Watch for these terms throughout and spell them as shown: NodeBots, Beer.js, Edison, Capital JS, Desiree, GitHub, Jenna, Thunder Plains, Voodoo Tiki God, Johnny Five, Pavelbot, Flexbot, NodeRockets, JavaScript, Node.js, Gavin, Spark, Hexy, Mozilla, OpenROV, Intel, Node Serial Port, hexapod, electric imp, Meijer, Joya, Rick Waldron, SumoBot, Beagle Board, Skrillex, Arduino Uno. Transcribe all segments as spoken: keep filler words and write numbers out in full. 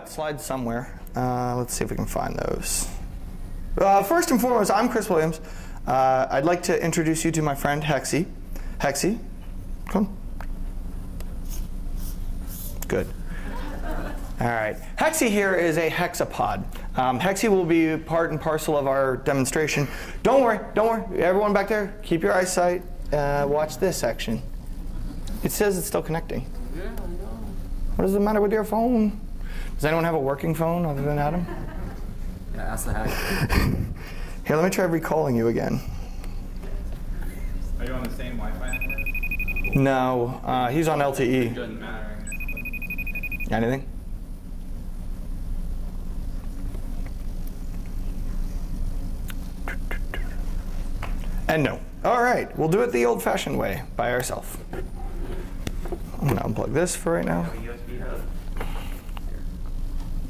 got slides somewhere. Uh, let's see if we can find those. Uh, first and foremost, I'm Chris Williams. Uh, I'd like to introduce you to my friend Hexy. Hexy, come. Good. All right. Hexy here is a hexapod. Um, Hexy will be part and parcel of our demonstration. Don't worry, don't worry. Everyone back there, keep your eyesight. Uh, watch this section. It says it's still connecting. Yeah, I know. What does the matter with your phone? Does anyone have a working phone other than Adam? Yeah, ask the hack. Here, let me try recalling you again. Are you on the same Wi-Fi network? No, uh, he's on L T E. It doesn't matter. Anything? And no. All right, we'll do it the old-fashioned way, by ourselves. I'm gonna unplug this for right now.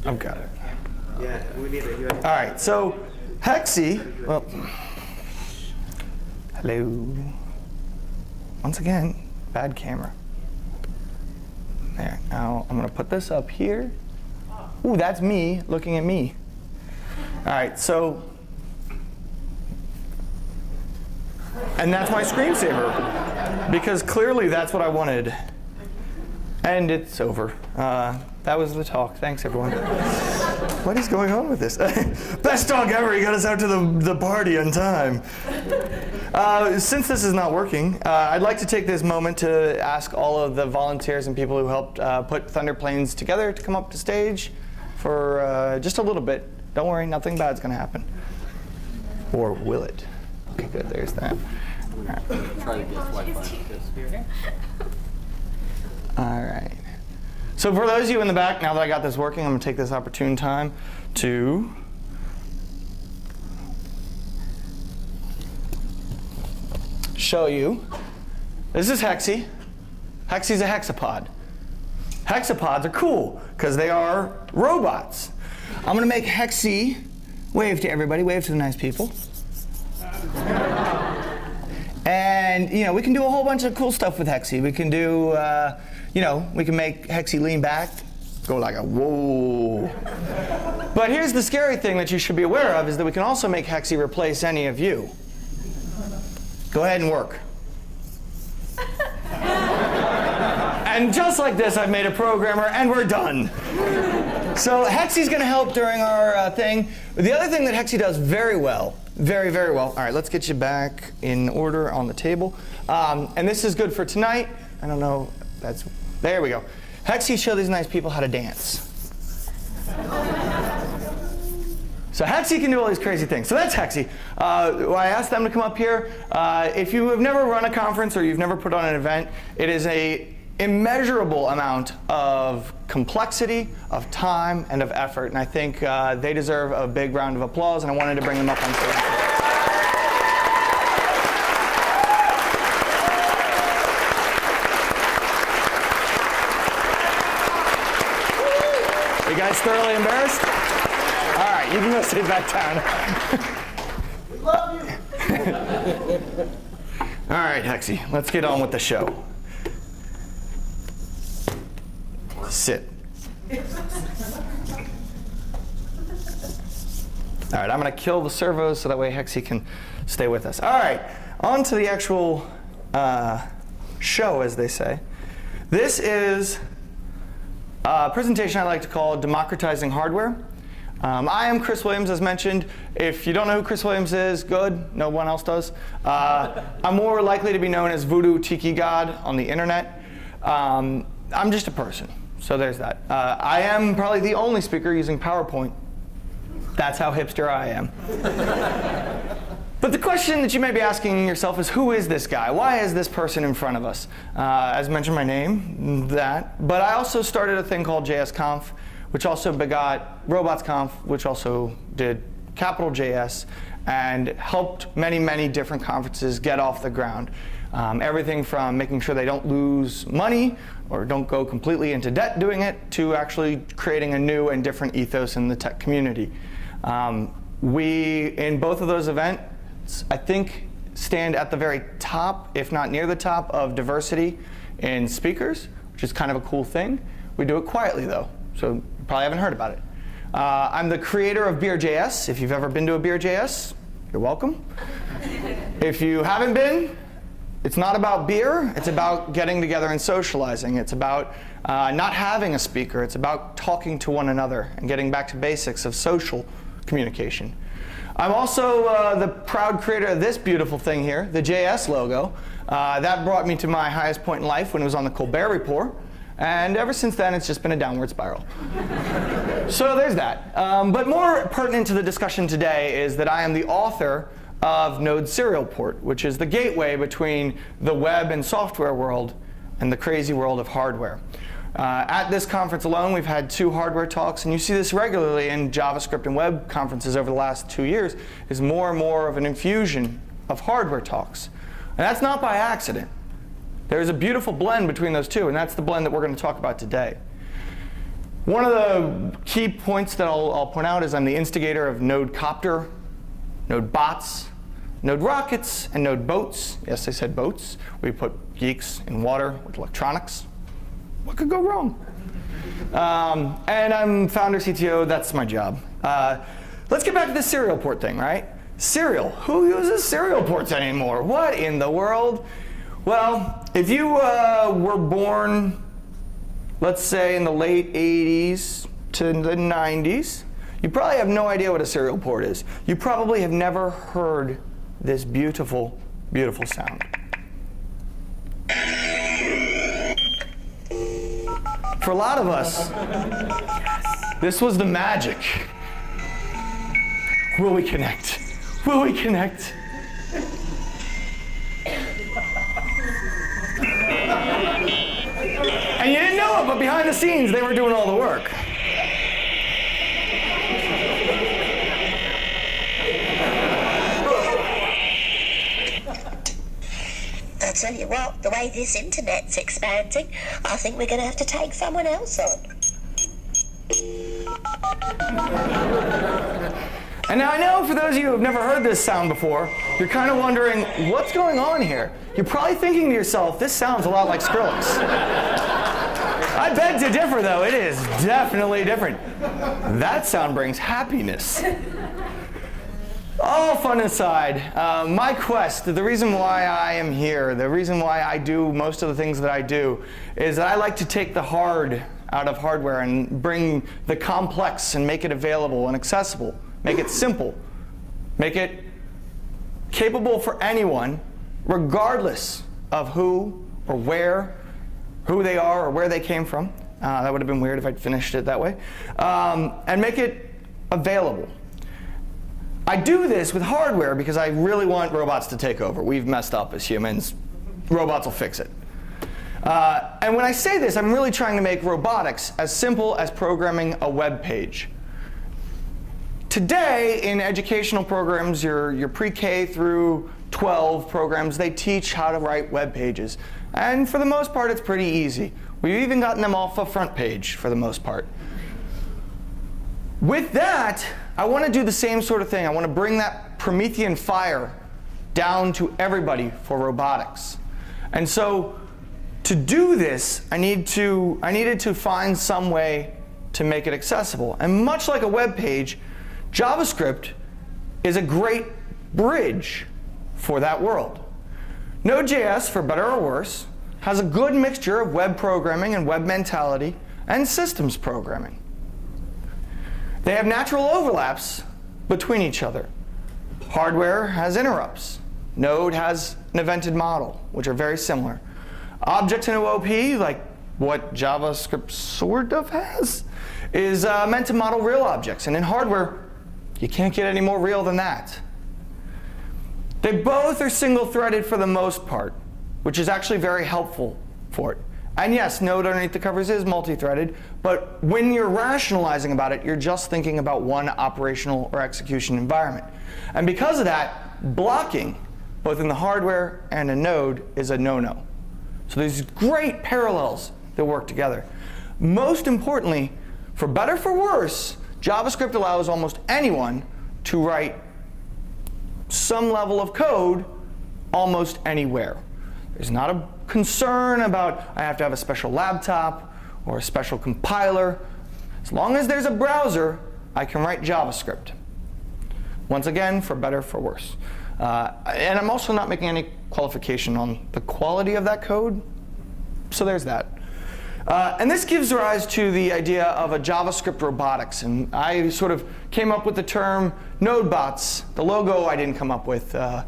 I've got it. Yeah, we need it. All right, so Hexy. Well, hello. Once again, bad camera. There. Now I'm gonna put this up here. Ooh, that's me looking at me. All right, so. And that's my screensaver, because clearly that's what I wanted. And it's over. Uh, that was the talk. Thanks, everyone. What is going on with this? Best talk ever. He got us out to the, the party on time. Uh, since this is not working, uh, I'd like to take this moment to ask all of the volunteers and people who helped uh, put Thunder Plains together to come up to stage for uh, just a little bit. Don't worry, nothing bad's going to happen. Or will it? Okay, good, there's that. All right. Try to get Wi-Fi. All right. So for those of you in the back, now that I got this working, I'm going to take this opportune time to show you. This is Hexy. Hexy's a hexapod. Hexapods are cool because they are robots. I'm going to make Hexy wave to everybody, wave to the nice people. And you know, we can do a whole bunch of cool stuff with Hexy. We can do, uh, you know, we can make Hexy lean back, go like a whoa. But here's the scary thing that you should be aware of, is that we can also make Hexy replace any of you. Go ahead and work. And just like this, I've made a programmer, and we're done. So Hexy's going to help during our uh, thing. The other thing that Hexy does very well. Very, very well. All right, let's get you back in order on the table. Um, and this is good for tonight. I don't know. That's there we go. Hexy, show these nice people how to dance. So Hexy can do all these crazy things. So that's Hexy. Uh, I asked them to come up here. Uh, if you have never run a conference or you've never put on an event, it is a immeasurable amount of complexity, of time, and of effort. And I think uh, they deserve a big round of applause, and I wanted to bring them up on stage. You guys thoroughly embarrassed? All right, you can go sit back down. We love you. All right, Hexy, let's get on with the show. Sit. All right, I'm going to kill the servos so that way Hexy can stay with us. All right, on to the actual uh, show, as they say. This is a presentation I like to call Democratizing Hardware. Um, I am Chris Williams, as mentioned. If you don't know who Chris Williams is, good. No one else does. Uh, I'm more likely to be known as Voodoo Tiki God on the internet. Um, I'm just a person. So there's that. Uh, I am probably the only speaker using PowerPoint. That's how hipster I am. But the question that you may be asking yourself is, who is this guy? Why is this person in front of us? Uh, as mentioned, my name, that. But I also started a thing called J S Conf, which also begot RobotsConf, which also did Capital J S, and helped many, many different conferences get off the ground. Um, everything from making sure they don't lose money or don't go completely into debt doing it, to actually creating a new and different ethos in the tech community. Um, we, in both of those events, I think, stand at the very top, if not near the top, of diversity in speakers, which is kind of a cool thing. We do it quietly, though. so you probably haven't heard about it. Uh, I'm the creator of Beer.js. If you've ever been to a Beer.js, you're welcome. If you haven't been, it's not about beer. It's about getting together and socializing. It's about uh, not having a speaker. It's about talking to one another and getting back to basics of social communication. I'm also uh, the proud creator of this beautiful thing here, the J S logo. Uh, that brought me to my highest point in life when it was on the Colbert Report. And ever since then, it's just been a downward spiral. So there's that. Um, but more pertinent to the discussion today is that I am the author of Node Serial Port, which is the gateway between the web and software world and the crazy world of hardware. Uh, at this conference alone, we've had two hardware talks, and you see this regularly in JavaScript and web conferences over the last two years, is more and more of an infusion of hardware talks. And that's not by accident. There's a beautiful blend between those two, and that's the blend that we're going to talk about today. One of the key points that I'll, I'll point out is I'm the instigator of NodeCopter, NodeBots, NodeRockets, and NodeBoats. Yes, I said boats. We put geeks in water with electronics. What could go wrong? Um, and I'm founder C T O. That's my job. Uh, let's get back to the serial port thing, right? Serial. Who uses serial ports anymore? What in the world? Well, if you uh, were born, let's say, in the late eighties to the nineties, you probably have no idea what a serial port is. You probably have never heard this beautiful, beautiful sound. For a lot of us, yes, this was the magic. Will we connect? Will we connect? And you didn't know it, but behind the scenes, they were doing all the work. I tell you what, the way this internet's expanding, I think we're going to have to take someone else on. And now I know for those of you who have never heard this sound before, you're kind of wondering, what's going on here? You're probably thinking to yourself, this sounds a lot like Skrillex. I beg to differ, though. It is definitely different. That sound brings happiness. All fun aside, uh, my quest, the reason why I am here, the reason why I do most of the things that I do, is that I like to take the hard out of hardware and bring the complex and make it available and accessible, make it simple, make it capable for anyone, regardless of who or where, who they are or where they came from. Uh, that would have been weird if I'd finished it that way. Um, and make it available. I do this with hardware because I really want robots to take over. We've messed up as humans. Robots will fix it. Uh, and when I say this, I'm really trying to make robotics as simple as programming a web page. Today, in educational programs, your, your pre-K through twelve programs, they teach how to write web pages. And for the most part, it's pretty easy. We've even gotten them off a front page for the most part. With that, I want to do the same sort of thing. I want to bring that Promethean fire down to everybody for robotics. And so to do this, I, need to, I needed to find some way to make it accessible. And much like a web page, JavaScript is a great bridge for that world. Node.js, for better or worse, has a good mixture of web programming and web mentality and systems programming. They have natural overlaps between each other. Hardware has interrupts. Node has an evented model, which are very similar. Objects in O O P, like what JavaScript sort of has, is uh, meant to model real objects. And in hardware, you can't get any more real than that. They both are single-threaded for the most part, which is actually very helpful for it. And yes, Node underneath the covers is multi-threaded, but when you're rationalizing about it, you're just thinking about one operational or execution environment. And because of that, blocking, both in the hardware and a node, is a no-no. So there's great parallels that work together. Most importantly, for better or for worse, JavaScript allows almost anyone to write some level of code almost anywhere. There's not a concern about I have to have a special laptop or a special compiler. As long as there's a browser, I can write JavaScript. Once again, for better, for worse. Uh, and I'm also not making any qualification on the quality of that code, so there's that. Uh, and this gives rise to the idea of a JavaScript robotics, and I sort of came up with the term NodeBots. The logo I didn't come up with, uh,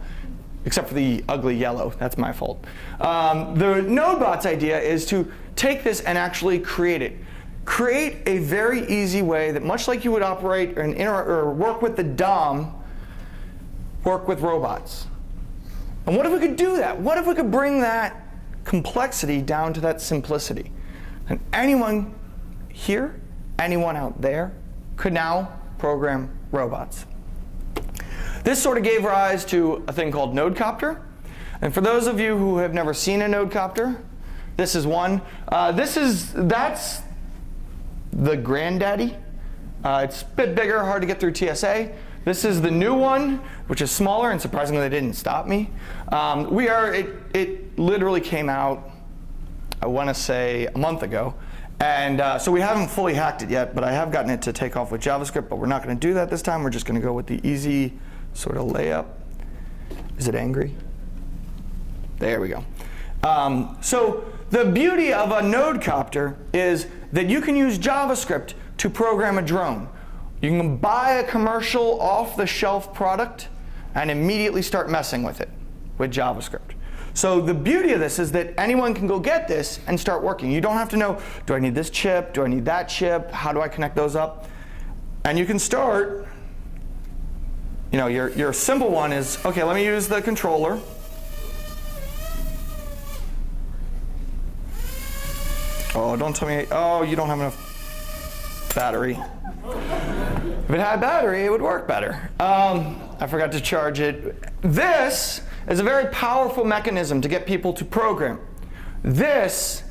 except for the ugly yellow. That's my fault. Um, the NodeBots idea is to take this and actually create it. Create a very easy way that, much like you would operate or, an inter or work with the D O M, work with robots. And what if we could do that? What if we could bring that complexity down to that simplicity? And anyone here, anyone out there, could now program robots. This sort of gave rise to a thing called NodeCopter. And for those of you who have never seen a NodeCopter, this is one. Uh, this is, that's the granddaddy. Uh, it's a bit bigger, hard to get through T S A. This is the new one, which is smaller, and surprisingly, they didn't stop me. Um, we are, it, it literally came out, I want to say, a month ago. And uh, so we haven't fully hacked it yet, but I have gotten it to take off with JavaScript, but we're not going to do that this time. We're just going to go with the easy sort of layup. Is it angry? There we go. Um, so the beauty of a NodeCopter is that you can use JavaScript to program a drone. You can buy a commercial off-the-shelf product and immediately start messing with it with JavaScript. So the beauty of this is that anyone can go get this and start working. You don't have to know, do I need this chip? Do I need that chip? How do I connect those up? And you can start, you know, your, your simple one is, okay, let me use the controller. Oh, don't tell me, oh, you don't have enough battery. If it had battery, it would work better. Um, I forgot to charge it. This is a very powerful mechanism to get people to program. This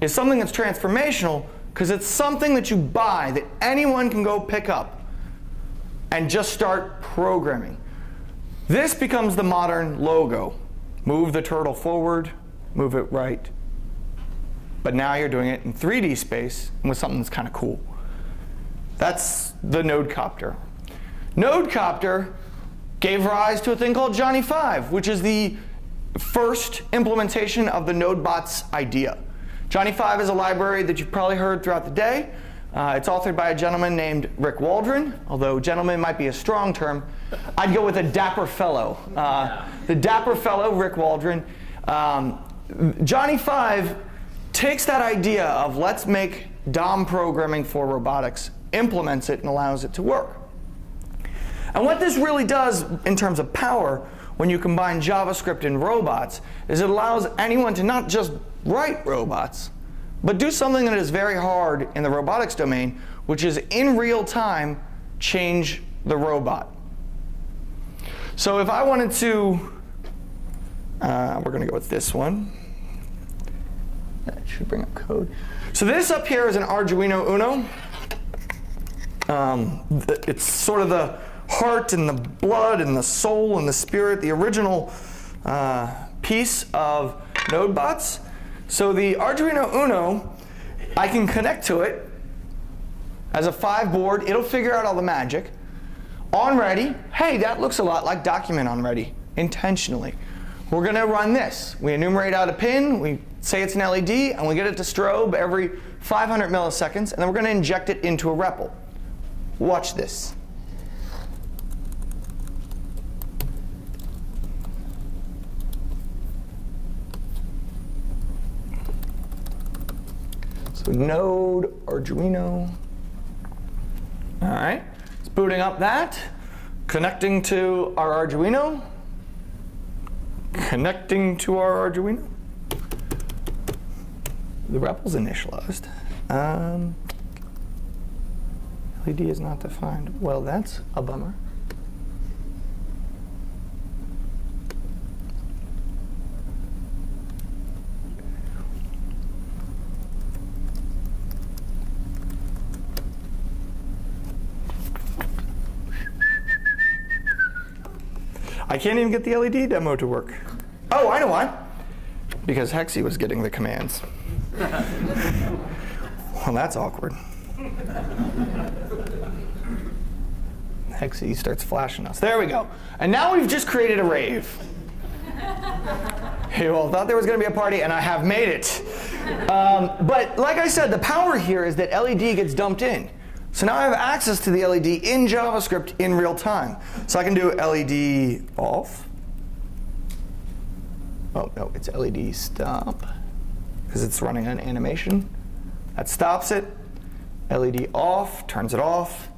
is something that's transformational because it's something that you buy that anyone can go pick up and just start programming. This becomes the modern logo. Move the turtle forward, move it right. But now you're doing it in three D space and with something that's kind of cool. That's the NodeCopter. NodeCopter gave rise to a thing called Johnny Five, which is the first implementation of the NodeBots idea. Johnny Five is a library that you've probably heard throughout the day. Uh, it's authored by a gentleman named Rick Waldron, although gentleman might be a strong term. I'd go with a dapper fellow. Uh, the dapper fellow, Rick Waldron. Um, Johnny Five takes that idea of let's make D O M programming for robotics, implements it, and allows it to work. And what this really does in terms of power when you combine JavaScript and robots is it allows anyone to not just write robots, but do something that is very hard in the robotics domain, which is in real time change the robot. So if I wanted to, uh, we're going to go with this one. That should bring up code. So this up here is an Arduino Uno. Um, it's sort of the heart and the blood and the soul and the spirit, the original uh, piece of NodeBots. So the Arduino Uno, I can connect to it as a five board. It'll figure out all the magic. OnReady, hey, that looks a lot like document OnReady, intentionally. We're going to run this. We enumerate out a pin, we say it's an L E D, and we get it to strobe every five hundred milliseconds, and then we're going to inject it into a REPL. Watch this. So Node, Arduino. All right, it's booting up that, connecting to our Arduino, connecting to our Arduino. The REPL's initialized. Um, L E D is not defined. Well, that's a bummer. I can't even get the L E D demo to work. Oh, I know why. Because Hexy was getting the commands. Well, that's awkward. Hexy starts flashing us. There we go. And now we've just created a rave. You all thought there was going to be a party, and I have made it. Um, but like I said, the power here is that L E D gets dumped in. So now I have access to the L E D in JavaScript in real time. So I can do L E D off. Oh, no, it's L E D stop, because it's running an animation. That stops it. L E D off turns it off.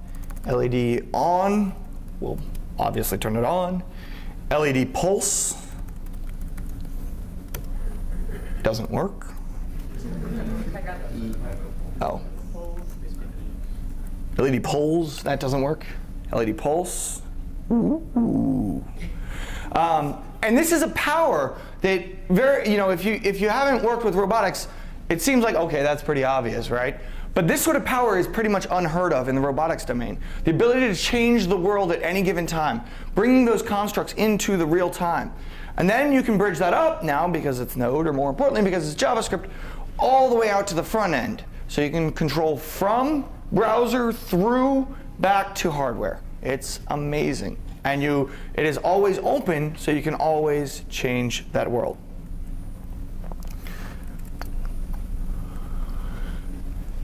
L E D on will obviously turn it on. L E D pulse doesn't work. Oh. L E D polls, that doesn't work. L E D pulse. Ooh. Um, and this is a power that very, you know, if you if you haven't worked with robotics, it seems like, okay, that's pretty obvious, right? But this sort of power is pretty much unheard of in the robotics domain. The ability to change the world at any given time, bringing those constructs into the real time. And then you can bridge that up now, because it's Node, or more importantly, because it's JavaScript, all the way out to the front end. So you can control from browser through back to hardware. It's amazing. And you, it is always open, so you can always change that world.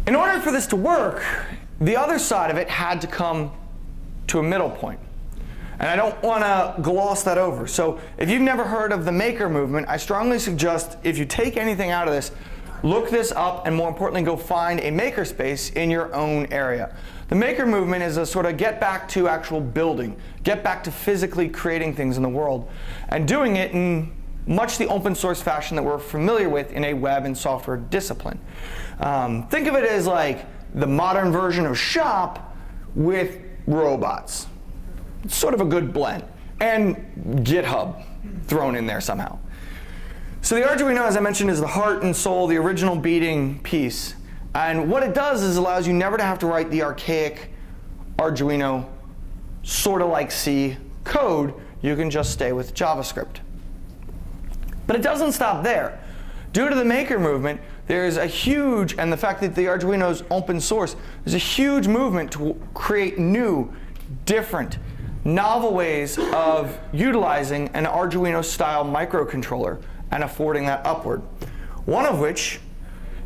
In order for this to work, the other side of it had to come to a middle point. And I don't want to gloss that over. So if you've never heard of the maker movement, I strongly suggest if you take anything out of this, look this up, and more importantly, go find a makerspace in your own area. The maker movement is a sort of get back to actual building, get back to physically creating things in the world, and doing it in much the open source fashion that we're familiar with in a web and software discipline. Um, think of it as like the modern version of shop with robots. It's sort of a good blend. And GitHub thrown in there somehow. So the Arduino, as I mentioned, is the heart and soul, the original beating piece. And what it does is allows you never to have to write the archaic Arduino, sort of like C, code. You can just stay with JavaScript. But it doesn't stop there. Due to the maker movement, there's a huge, and the fact that the Arduino's open source, there's a huge movement to create new, different, novel ways of utilizing an Arduino-style microcontroller and affording that upward. One of which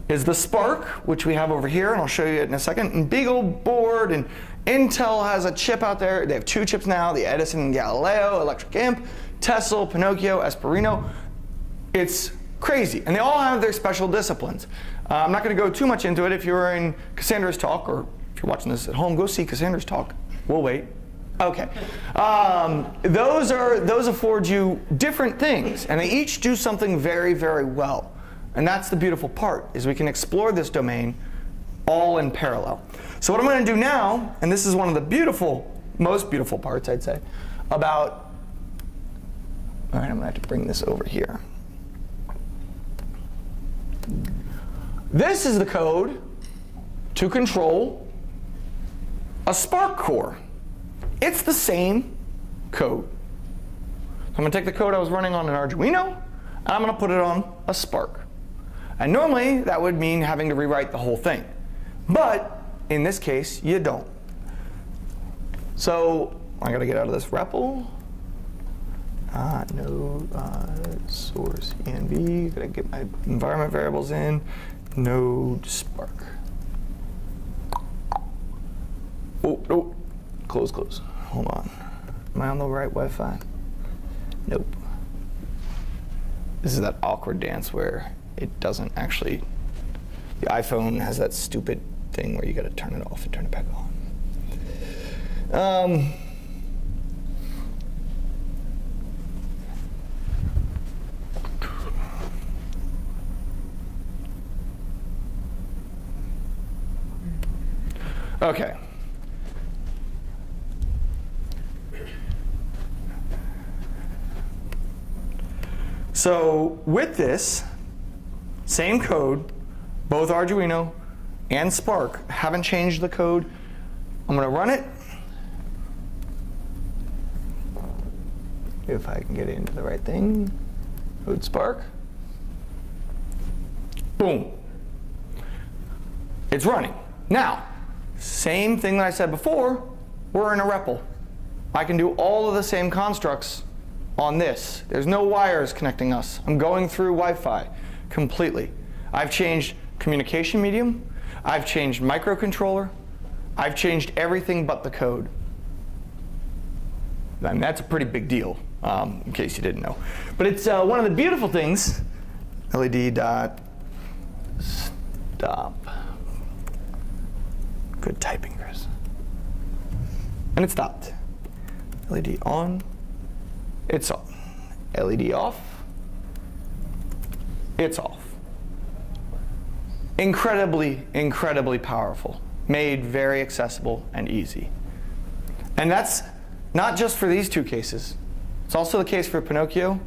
is the Spark, which we have over here, and I'll show you it in a second, and Beagle Board, and Intel has a chip out there. They have two chips now, the Edison and Galileo, electric imp, Tessel, Pinocchio, Espruino. It's crazy, and they all have their special disciplines. Uh, I'm not going to go too much into it. If you're in Cassandra's talk, or if you're watching this at home, go see Cassandra's talk. We'll wait. Okay. Um, those are those afford you different things, and they each do something very, very well. And that's the beautiful part, is we can explore this domain all in parallel. So what I'm going to do now, and this is one of the beautiful, most beautiful parts, I'd say, about, all right, I'm going to have to bring this over here. This is the code to control a Spark core. It's the same code. I'm going to take the code I was running on an Arduino, and I'm going to put it on a Spark. And normally, that would mean having to rewrite the whole thing. But in this case, you don't. So I'm going to get out of this REPL. Ah, no uh, source env. Gotta get my environment variables in. Node Spark. Oh, oh. Close, close. Hold on. Am I on the right Wi-Fi? Nope. This is that awkward dance where it doesn't actually. The iPhone has that stupid thing where you gotta turn it off and turn it back on. Um, Okay. So with this, same code, both Arduino and Spark, haven't changed the code. I'm going to run it. If I can get it into the right thing. Code Spark. Boom. It's running. Now, Same thing that I said before, we're in a R E P L. I can do all of the same constructs on this. There's no wires connecting us. I'm going through Wi-Fi completely. I've changed communication medium. I've changed microcontroller. I've changed everything but the code. I mean, that's a pretty big deal, um, in case you didn't know. But it's uh, one of the beautiful things. L E D dot stop. Good typing, Chris. And it stopped. L E D on. It's on. L E D off. It's off. Incredibly, incredibly powerful. Made very accessible and easy. And that's not just for these two cases. It's also the case for Pinocchio,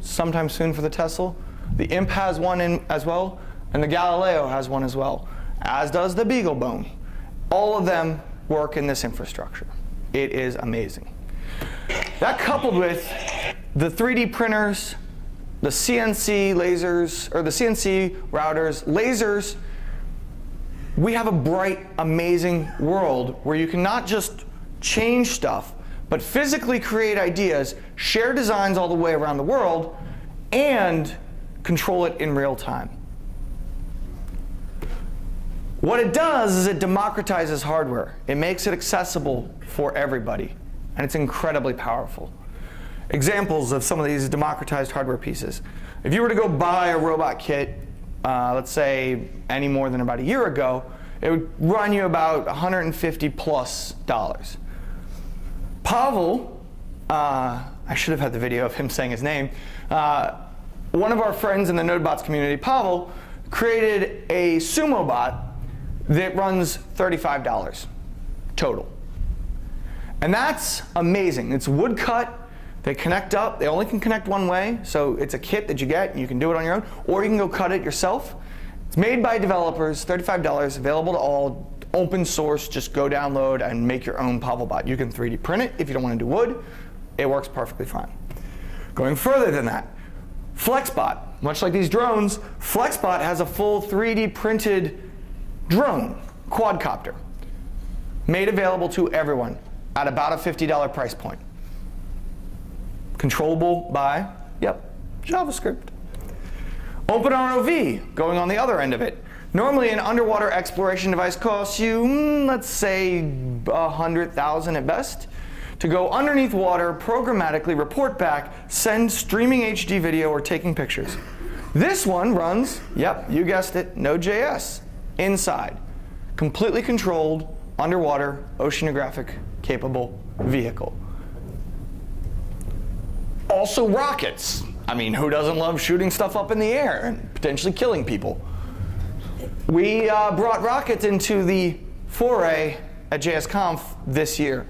sometime soon for the Tessel. The Imp has one in as well, and the Galileo has one as well, as does the Beagle Board. All of them work in this infrastructure. It is amazing. That coupled with the three D printers, the C N C lasers, or the C N C routers, lasers, we have a bright, amazing world where you can not just change stuff, but physically create ideas, share designs all the way around the world, and control it in real time. What it does is it democratizes hardware. It makes it accessible for everybody, and it's incredibly powerful. Examples of some of these democratized hardware pieces. If you were to go buy a robot kit, uh, let's say any more than about a year ago, it would run you about one hundred fifty plus dollars. Pavel, uh, I should have had the video of him saying his name, uh, one of our friends in the NodeBots community, Pavel, created a SumoBot that runs thirty-five dollars total. And that's amazing. It's wood cut. They connect up. They only can connect one way, so it's a kit that you get, and you can do it on your own, or you can go cut it yourself. It's made by developers, thirty-five dollars, available to all, open source. Just go download and make your own Pavelbot. You can three D print it if you don't want to do wood. It works perfectly fine. Going further than that, Flexbot, much like these drones, Flexbot has a full three D printed drone, quadcopter, made available to everyone at about a fifty dollar price point. Controllable by, yep, JavaScript. OpenROV, going on the other end of it. Normally an underwater exploration device costs you, mm, let's say one hundred thousand dollars at best, to go underneath water, programmatically report back, send streaming H D video or taking pictures. This one runs, yep, you guessed it, Node J S, inside. Completely controlled, underwater, oceanographic capable vehicle. Also rockets. I mean, who doesn't love shooting stuff up in the air and potentially killing people? We uh, brought rockets into the foray at J S Conf this year.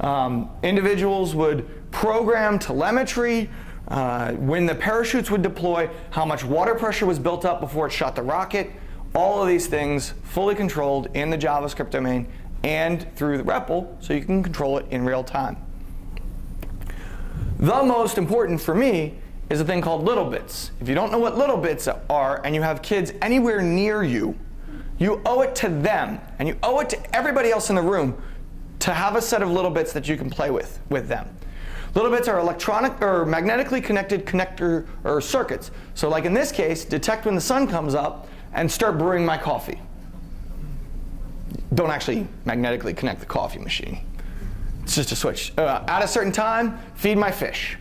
Um, individuals would program telemetry, uh, when the parachutes would deploy, how much water pressure was built up before it shot the rocket. All of these things fully controlled in the JavaScript domain and through the R E P L, so you can control it in real time. The most important for me is a thing called little bits. If you don't know what little bits are and you have kids anywhere near you, you owe it to them and you owe it to everybody else in the room to have a set of little bits that you can play with with them. Little bits are electronic or magnetically connected connector or circuits. So like in this case, detect when the sun comes up and start brewing my coffee. Don't actually magnetically connect the coffee machine. It's just a switch. Uh, at a certain time, feed my fish.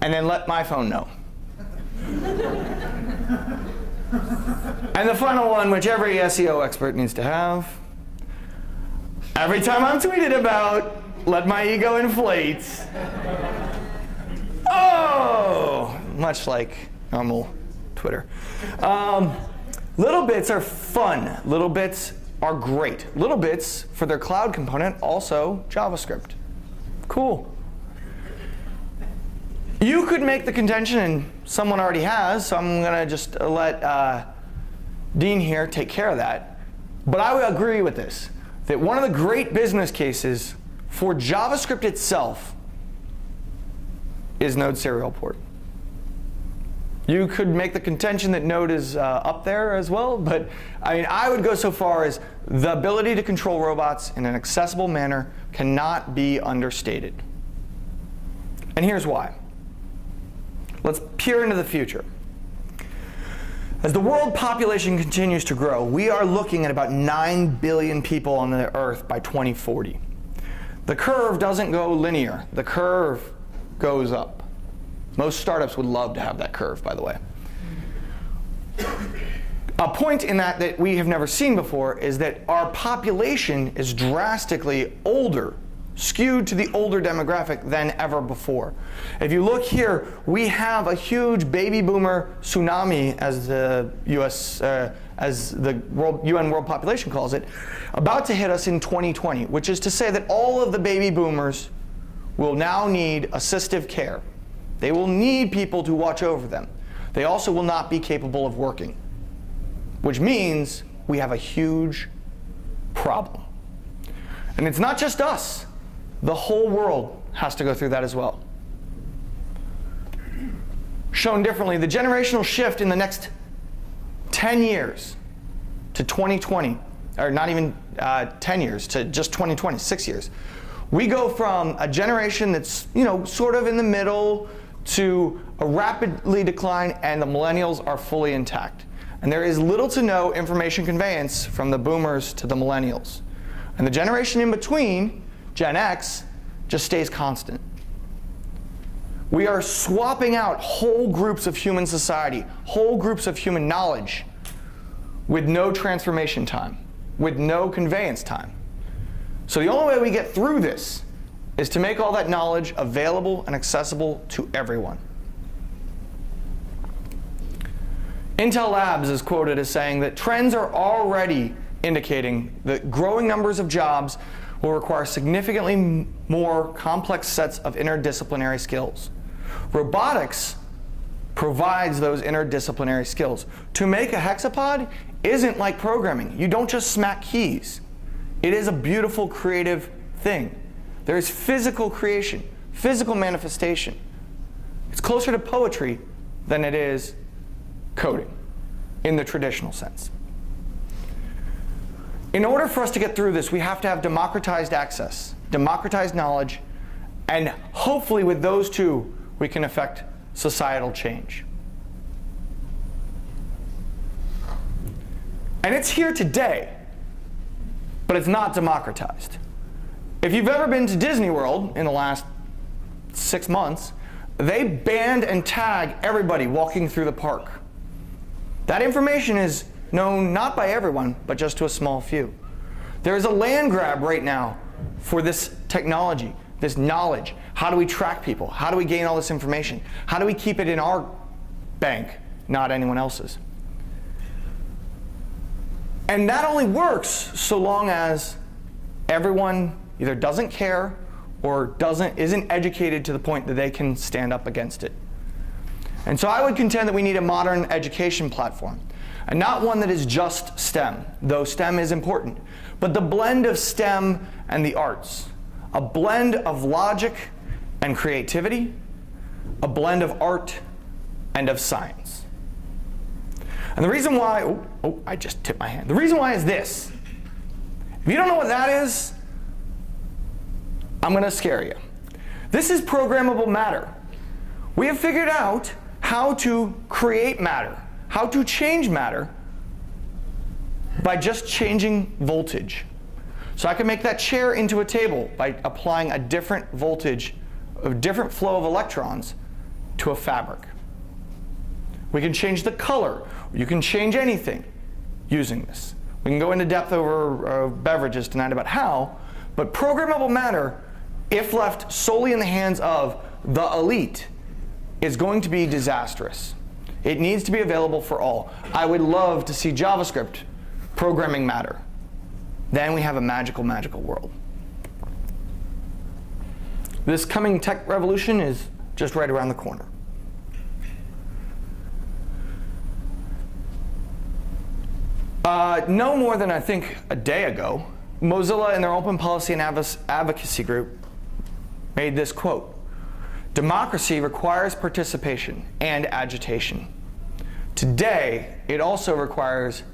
And then let my phone know. And the final one, which every S E O expert needs to have. Every time I'm tweeted about, let my ego inflate. Oh! Much like normal Twitter. Um, little bits are fun. Little bits are great. Little bits for their cloud component, also JavaScript. Cool. You could make the contention, and someone already has, so I'm going to just let uh, Dean here take care of that. But I would agree with this, that one of the great business cases for JavaScript itself is Node Serial Port. You could make the contention that Node is uh, up there as well, but I mean, I would go so far as the ability to control robots in an accessible manner cannot be understated. And here's why. Let's peer into the future. As the world population continues to grow, we are looking at about nine billion people on the Earth by twenty forty. The curve doesn't go linear. The curve goes up. Most startups would love to have that curve, by the way. A point in that that we have never seen before is that our population is drastically older, skewed to the older demographic than ever before. If you look here, we have a huge baby boomer tsunami, as the U S, uh, as the world, U N World Population calls it, about to hit us in twenty twenty, which is to say that all of the baby boomers will now need assistive care. They will need people to watch over them. They also will not be capable of working, which means we have a huge problem. And it's not just us. The whole world has to go through that as well. Shown differently, the generational shift in the next ten years to twenty twenty, or not even uh, ten years, to just twenty twenty, six years. We go from a generation that's, you know, sort of in the middle, to a rapidly decline, and the millennials are fully intact. And there is little to no information conveyance from the boomers to the millennials. And the generation in between, Gen X, just stays constant. We are swapping out whole groups of human society, whole groups of human knowledge, with no transformation time, with no conveyance time. So the only way we get through this is to make all that knowledge available and accessible to everyone. Intel Labs is quoted as saying that trends are already indicating that growing numbers of jobs will require significantly more complex sets of interdisciplinary skills. Robotics provides those interdisciplinary skills. To make a hexapod isn't like programming. You don't just smack keys. It is a beautiful, creative thing. There is physical creation, physical manifestation. It's closer to poetry than it is coding in the traditional sense. In order for us to get through this, we have to have democratized access, democratized knowledge, and hopefully with those two, we can affect societal change. And it's here today. But it's not democratized. If you've ever been to Disney World in the last six months, they banned and tagged everybody walking through the park. That information is known not by everyone, but just to a small few. There is a land grab right now for this technology, this knowledge. How do we track people? How do we gain all this information? How do we keep it in our bank, not anyone else's? And that only works so long as everyone either doesn't care or doesn't, isn't educated to the point that they can stand up against it. And so I would contend that we need a modern education platform, and not one that is just STEM, though STEM is important, but the blend of STEM and the arts, a blend of logic and creativity, a blend of art and of science. And the reason why, oh, oh, I just tipped my hand. The reason why is this. If you don't know what that is, I'm going to scare you. This is programmable matter. We have figured out how to create matter, how to change matter by just changing voltage. So I can make that chair into a table by applying a different voltage, a different flow of electrons to a fabric. We can change the color. You can change anything using this. We can go into depth over uh, beverages tonight about how, but programmable matter, if left solely in the hands of the elite, is going to be disastrous. It needs to be available for all. I would love to see JavaScript programming matter. Then we have a magical, magical world. This coming tech revolution is just right around the corner. Uh, no more than, I think, a day ago, Mozilla in their open policy and advocacy group made this quote: democracy requires participation and agitation. Today, it also requires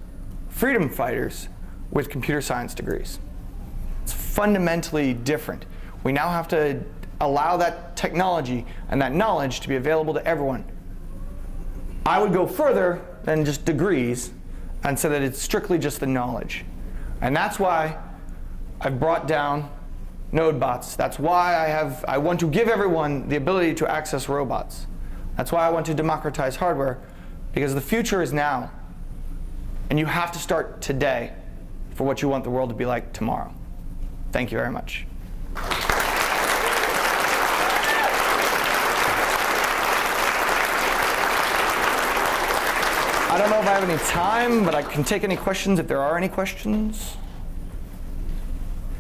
freedom fighters with computer science degrees. It's fundamentally different. We now have to allow that technology and that knowledge to be available to everyone. I would go further than just degrees and say that it's strictly just the knowledge. And that's why I've brought down NodeBots. That's why I have, I want to give everyone the ability to access robots. That's why I want to democratize hardware, because the future is now. And you have to start today for what you want the world to be like tomorrow. Thank you very much. I don't know if I have any time, but I can take any questions if there are any questions.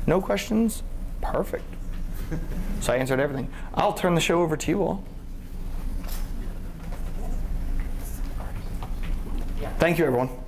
No questions? Perfect. So I answered everything. I'll turn the show over to you all. Thank you, everyone.